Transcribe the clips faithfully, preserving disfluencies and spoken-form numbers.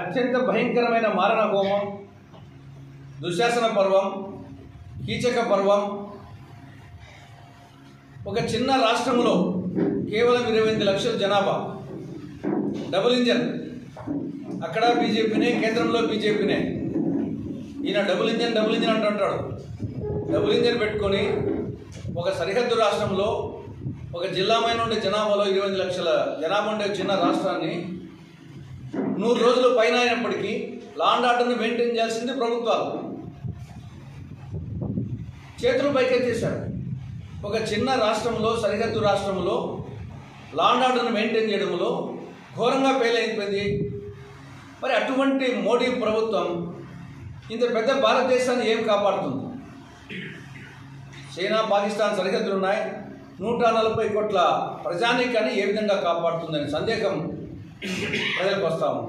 అత్యంత భయంకరమైన మారణ హోమం, దుశ్శాసన పర్వం, కీచక పర్వం. ఒక చిన్న రాష్ట్రంలో కేవలం ఇరవై ఎనిమిది లక్షల జనాభా, డబుల్ ఇంజన్, అక్కడ బీజేపీనే, కేంద్రంలో బీజేపీనే. ఈయన డబుల్ ఇంజన్ డబుల్ ఇంజన్ అంటుంటాడు. డబుల్ ఇంజన్ పెట్టుకొని ఒక సరిహద్దు రాష్ట్రంలో ఒక జిల్లామైన ఉండే జనాభాలో ఇరవై ఎనిమిది లక్షల జనాభా ఉండే చిన్న రాష్ట్రాన్ని నూరు రోజులు పైన అయినప్పటికీ లా అండ్ ఆర్డర్ని మెయింటైన్ చేయాల్సింది ప్రభుత్వాలు. చేతులు పైకెత్తేశారు. ఒక చిన్న రాష్ట్రంలో, సరిహద్దు రాష్ట్రంలో లా అండ్ ఆర్డర్ని మెయింటైన్ చేయడంలో ఘోరంగా ఫెయిల్ అయిపోయింది. మరి అటువంటి మోడీ ప్రభుత్వం ఇంత పెద్ద భారతదేశాన్ని ఏం కాపాడుతుంది? చైనా, పాకిస్తాన్ సరిహద్దులు ఉన్నాయి. నూట నలభై కోట్ల ప్రజానీకాన్ని ఏ విధంగా కాపాడుతుందని సందేహం ప్రజలకు వస్తాము.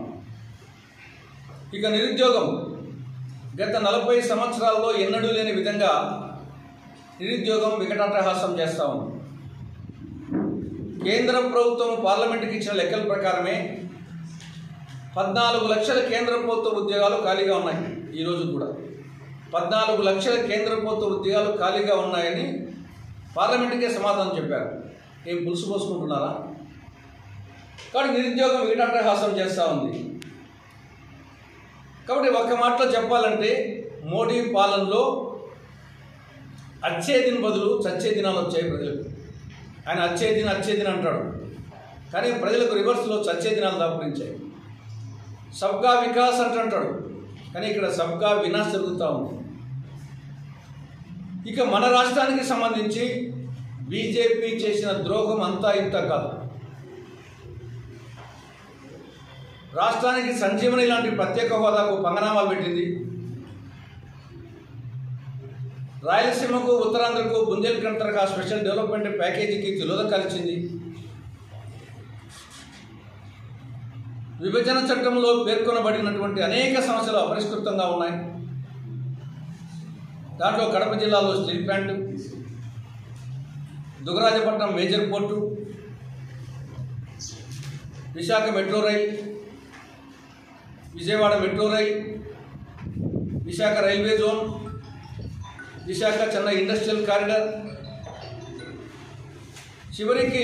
ఇక నిరుద్యోగం గత నలభై సంవత్సరాల్లో ఎన్నడూ లేని విధంగా నిరుద్యోగం వికటాటహాసం చేస్తాము. కేంద్ర ప్రభుత్వం పార్లమెంటుకి ఇచ్చిన లెక్కల ప్రకారమే పద్నాలుగు లక్షల కేంద్ర ప్రభుత్వ ఉద్యోగాలు ఖాళీగా ఉన్నాయి. ఈరోజు కూడా పద్నాలుగు లక్షల కేంద్ర ప్రభుత్వ ఉద్యోగాలు ఖాళీగా ఉన్నాయని పార్లమెంటుకే సమాధానం చెప్పారు. ఏం పులుసు పోసుకుంటున్నారా? కాబట్టి నిరుద్యోగం వికటాటహాసం చేస్తూ ఉంది. కాబట్టి ఒక్క మాటలో చెప్పాలంటే మోడీ పాలనలో అచ్చే దిన బదులు చచ్చే దినాలు వచ్చాయి ప్రజలకు. ఆయన అచ్చే దిన అచ్చే దిన అంటాడు, కానీ ప్రజలకు రివర్స్లో చచ్చే దినాలు దాపురించాయి. సబ్కా వికాస్ అంటుంటాడు, కానీ ఇక్కడ సబ్కా వినాశ్ జరుగుతూ ఉంది. ఇక మన రాష్ట్రానికి సంబంధించి బీజేపీ చేసిన ద్రోహం అంతా ఇంత కాదు. రాష్ట్రానికి సంజీవని లాంటి ప్రత్యేక హోదాకు పంగనామాలు పెట్టింది. రాయలసీమకు, ఉత్తరాంధ్రకు, బుందేల్ఖండ్ తరహా స్పెషల్ డెవలప్మెంట్ ప్యాకేజీకి తిలోదకాలు ఇచ్చింది. విభజన చట్టంలో పేర్కొనబడినటువంటి అనేక సమస్యలు అపరిష్కృతంగా ఉన్నాయి. దాంట్లో కడప జిల్లాలో steel plant, Dugarajapatnam major port, Visakha metro rail, Vijayawada metro rail, Visakha railway zone, Visakha Chennai industrial corridor, చివరికి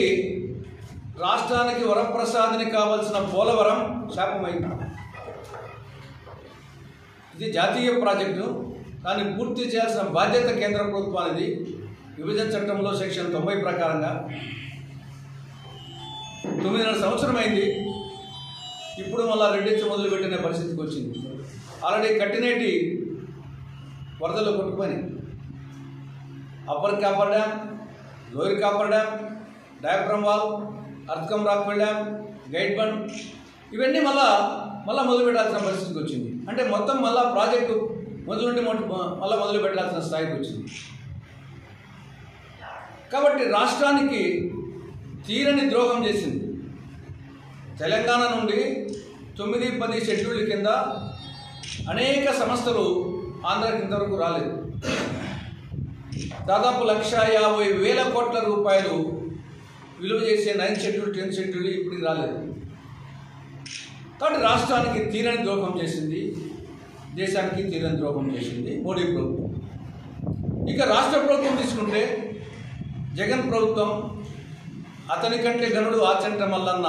రాష్ట్రానికి వరప్రసాదిని కావాల్సిన పోలవరం శాపమైంది. ఇది జాతీయ ప్రాజెక్టు, దాన్ని పూర్తి చేయాల్సిన బాధ్యత కేంద్ర ప్రభుత్వానికి. విభజన చట్టంలో సెక్షన్ తొంభై ప్రకారంగా తొమ్మిదిన్నర సంవత్సరమైంది. ఇప్పుడు మళ్ళా రెండించి మొదలుపెట్టిన పరిస్థితికి వచ్చింది. ఆల్రెడీ కట్టినేటి వరదలు కొట్టుకొని upper coffer dam, lower coffer dam, diaphragm wall, earth cum rockfill dam, guide bund, ఇవన్నీ మళ్ళా మళ్ళీ మొదలు పెట్టాల్సిన పరిస్థితికి వచ్చింది. అంటే మొత్తం మళ్ళీ ప్రాజెక్టు మొదలు నుండి మళ్ళీ మొదలు పెట్టాల్సిన స్థాయికి వచ్చింది. కాబట్టి రాష్ట్రానికి తీరని ద్రోహం చేసింది. తెలంగాణ నుండి తొమ్మిది పది షెడ్యూల్ కింద అనేక సంస్థలు ఆంధ్రాకి ఇంతవరకు రాలేదు. దాదాపు లక్ష యాభై వేల కోట్ల రూపాయలు విలువ చేసే నైన్ షెడ్యూల్, టెన్ షెడ్యూల్ ఇప్పుడు రాలేదు. కాబట్టి రాష్ట్రానికి తీరని ద్రోహం చేసింది, దేశానికి తీరని ద్రోహం చేసింది మోడీ ప్రభుత్వం. ఇక రాష్ట్ర ప్రభుత్వం తీసుకుంటే జగన్ ప్రభుత్వం, అతని కంటే గనుడు ఆచంట మల్లన్న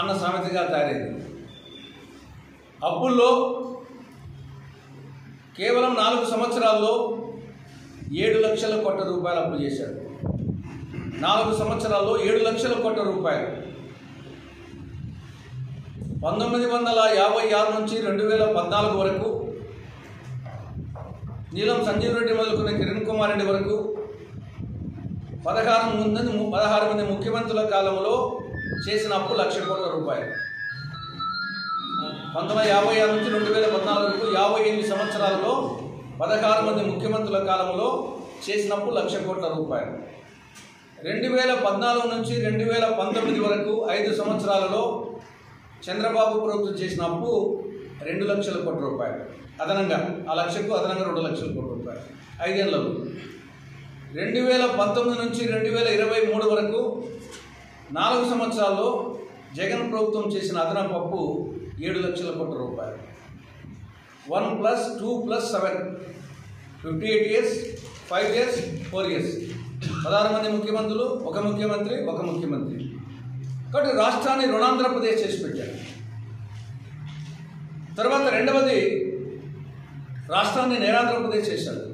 అన్న సామెతగా తయారైంది. అప్పుల్లో కేవలం నాలుగు సంవత్సరాల్లో ఏడు లక్షల కోట్ల రూపాయలు అప్పు చేశారు. నాలుగు సంవత్సరాల్లో ఏడు లక్షల కోట్ల రూపాయలు. పంతొమ్మిది వందల యాభై ఆరు నుంచి రెండు వేల పద్నాలుగు వరకు నీలం సంజీవ్ రెడ్డి మొదలుకున్న కిరణ్ కుమార్ రెడ్డి వరకు పదహారు మంది పదహారు మంది ముఖ్యమంత్రుల కాలంలో చేసిన అప్పు లక్ష కోట్ల రూపాయలు. పంతొమ్మిది యాభై ఆరు నుంచి రెండు వేల పద్నాలుగు వరకు యాభై ఎనిమిది సంవత్సరాల్లో పదహారు మంది ముఖ్యమంత్రుల కాలంలో చేసినప్పు లక్ష కోట్ల రూపాయలు. రెండు వేల పద్నాలుగు నుంచి రెండు వేల పంతొమ్మిది వరకు ఐదు సంవత్సరాలలో చంద్రబాబు ప్రభుత్వం చేసిన అప్పు రెండు లక్షల కోట్ల రూపాయలు అదనంగా, ఆ లక్షకు అదనంగా రెండు లక్షల కోట్ల రూపాయలు ఐదేళ్లలో. రెండు వేల పంతొమ్మిది నుంచి రెండు వేల ఇరవై మూడు వరకు నాలుగు సంవత్సరాల్లో జగన్ ప్రభుత్వం చేసిన అదనపు అప్పు ఏడు లక్షల కోట్ల రూపాయలు. One plus two plus seven fifty eight years five years four years పదహారు మంది ముఖ్యమంత్రులు, ఒక ముఖ్యమంత్రి ఒక ముఖ్యమంత్రి కాబట్టి రాష్ట్రాన్ని రుణాంధ్రప్రదేశ్ చేసి పెట్టారు. తర్వాత రెండవది రాష్ట్రాన్ని నేరాంధ్రప్రదేశ్ చేశారు.